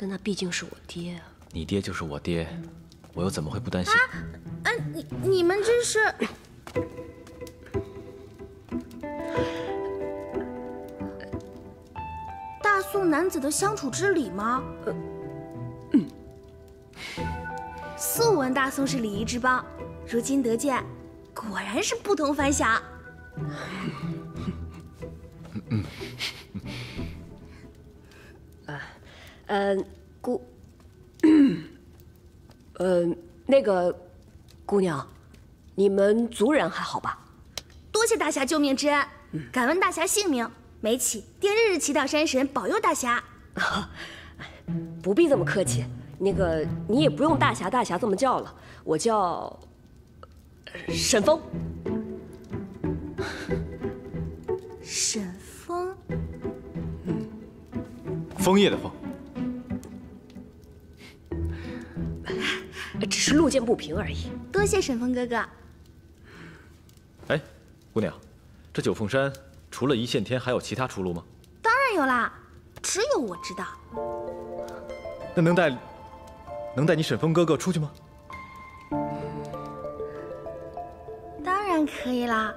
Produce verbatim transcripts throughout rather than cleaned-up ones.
但那毕竟是我爹啊。你爹就是我爹，我又怎么会不担心？啊，啊你你们这是？大宋男子的相处之礼吗？呃嗯、素闻大宋是礼仪之邦，如今得见，果然是不同凡响。嗯嗯啊，呃，姑，呃，那个姑娘，你们族人还好吧？多谢大侠救命之恩，敢问大侠姓名？每起定日日祈祷山神保佑大侠。啊，不必这么客气，那个你也不用大侠大侠这么叫了，我叫沈风。沈风，嗯，枫叶的枫，只是路见不平而已。多谢沈风哥哥。哎，姑娘，这九凤山除了一线天，还有其他出路吗？当然有啦，只有我知道。那能带，能带你沈风哥哥出去吗？当然可以啦，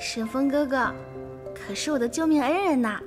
沈风哥哥可是我的救命恩人呐。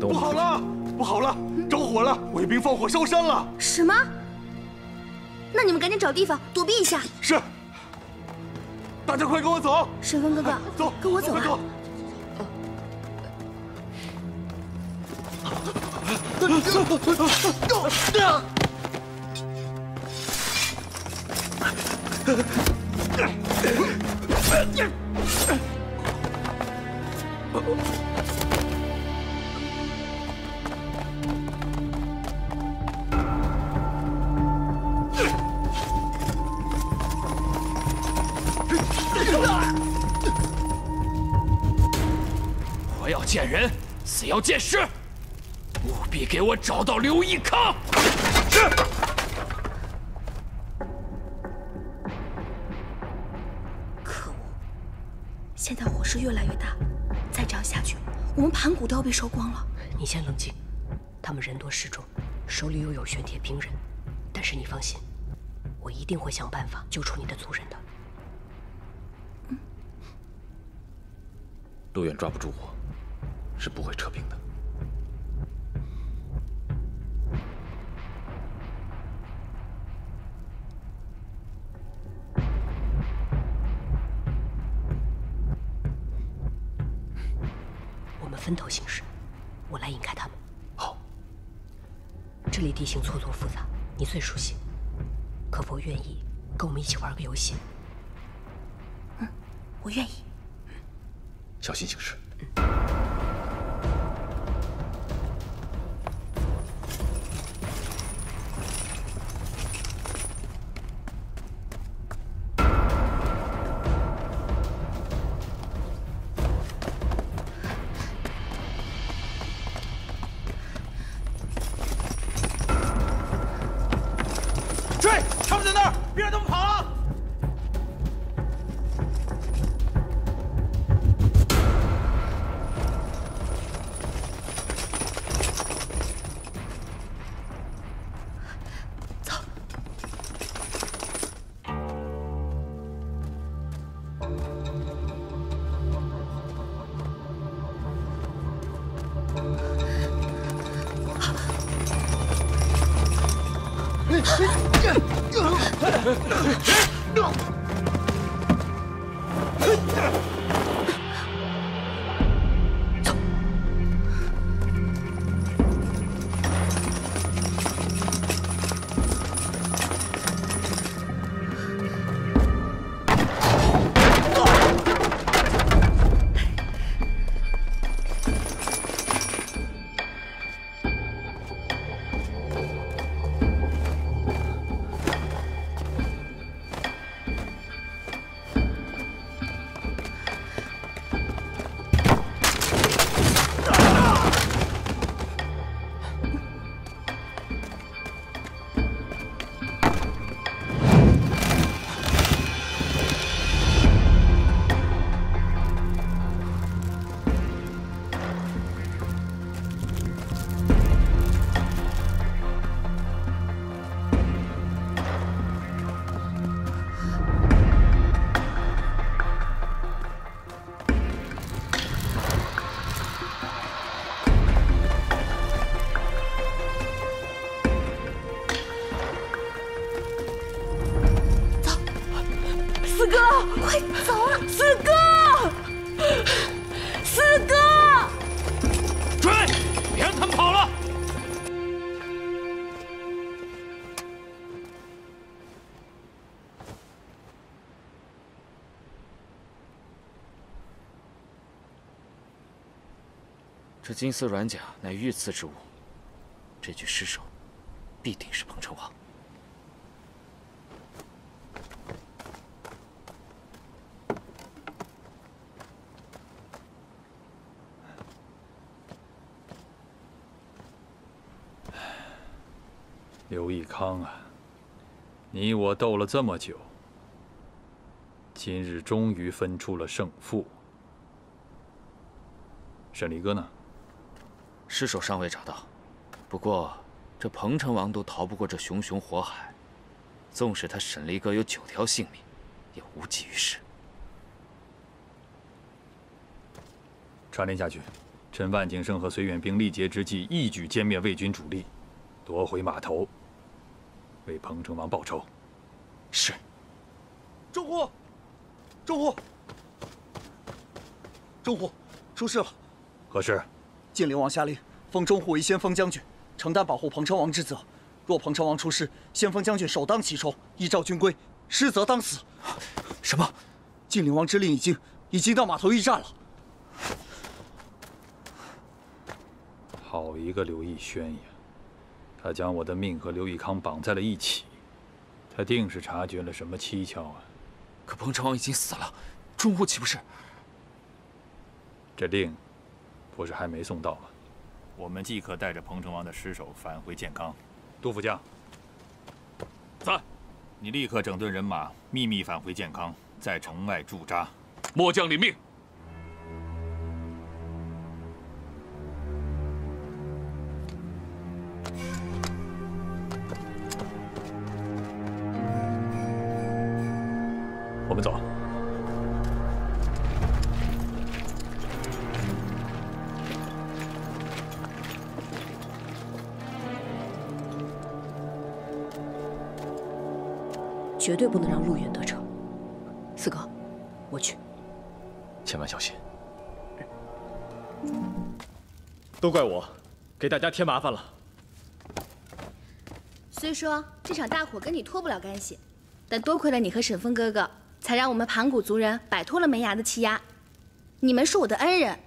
不好了，不好了，着火了！卫兵放火烧山了！什么？那你们赶紧找地方躲避一下。是。大家快跟我走！沈风哥哥，走，跟我走啊！活要见人，死要见尸，务必给我找到刘义康！是。可恶！现在火势越来越大，再这样下去，我们盘古都要被烧光了。你先冷静，他们人多势众，手里又有玄铁兵刃，但是你放心，我一定会想办法救出你的族人的。 陆远抓不住我，是不会撤兵的。我们分头行事，我来引开他们。好。这里地形错综复杂，你最熟悉，可否愿意跟我们一起玩个游戏？嗯，我愿意。 小心行事。追！他们在那儿，别让他们跑了。这金色软甲乃御赐之物，这具尸首必定是彭城王。 刘义康啊，你我斗了这么久，今日终于分出了胜负。沈离哥呢？尸首尚未找到，不过这彭城王都逃不过这熊熊火海，纵使他沈离哥有九条性命，也无济于事。传令下去，趁万景生和绥远兵力竭之际，一举歼灭魏军主力，夺回码头。 为彭城王报仇，是。仲虎，仲虎，仲虎，出事了。何事？晋灵王下令，封仲虎为先锋将军，承担保护彭城王之责。若彭城王出事，先锋将军首当其冲，依照军规，失责当死。什么？晋灵王之令已经已经到码头驿站了。好一个刘义轩呀！ 他将我的命和刘义康绑在了一起，他定是察觉了什么蹊跷啊！可彭城王已经死了，仲虎岂不是？这令不是还没送到吗？我们即可带着彭城王的尸首返回建康。杜副将，在，你立刻整顿人马，秘密返回建康，在城外驻扎。末将领命。 我们走。绝对不能让陆远得逞。四哥，我去。千万小心。都怪我，给大家添麻烦了。虽说这场大火跟你脱不了干系，但多亏了你和沈风哥哥。 才让我们盘古族人摆脱了门牙的欺压，你们是我的恩人，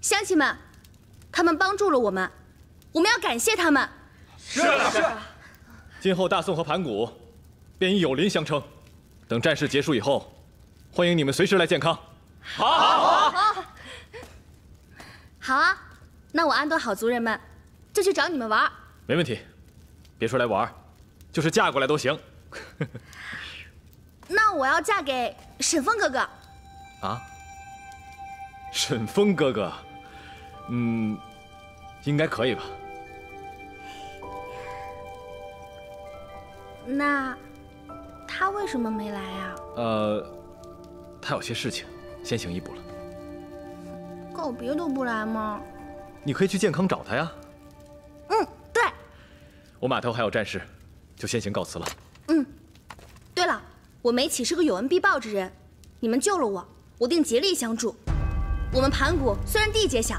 乡亲们，他们帮助了我们，我们要感谢他们。是啊，是啊。今后大宋和盘古便以友邻相称，等战事结束以后，欢迎你们随时来建康。好，好，好，好啊！那我安顿好族人们，就去找你们玩。没问题，别说来玩，就是嫁过来都行。 那我要嫁给沈风哥哥。啊，沈风哥哥，嗯，应该可以吧？那他为什么没来啊？呃，他有些事情，先行一步了。告别都不来吗？你可以去建康找他呀。嗯，对。我码头还有战事，就先行告辞了。 嗯，对了，我梅启是个有恩必报之人，你们救了我，我定竭力相助。我们盘古虽然地界小，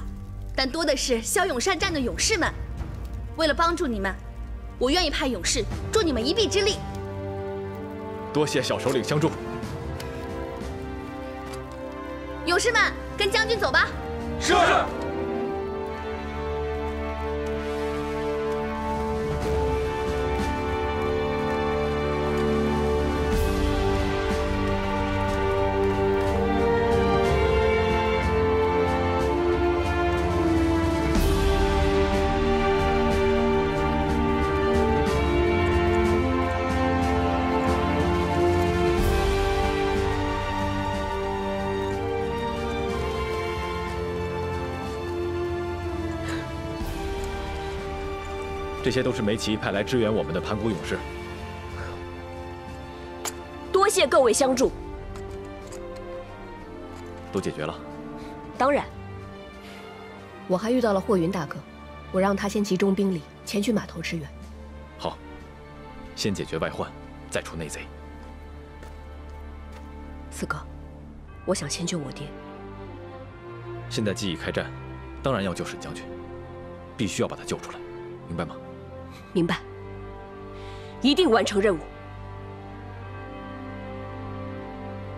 但多的是骁勇善战的勇士们。为了帮助你们，我愿意派勇士助你们一臂之力。多谢小首领相助。勇士们，跟将军走吧。是。 这些都是梅奇派来支援我们的盘古勇士，多谢各位相助。都解决了？当然。我还遇到了霍云大哥，我让他先集中兵力前去码头支援。好，先解决外患，再除内贼。四哥，我想先救我爹。现在既已开战，当然要救沈将军，必须要把他救出来，明白吗？ 明白，一定完成任务。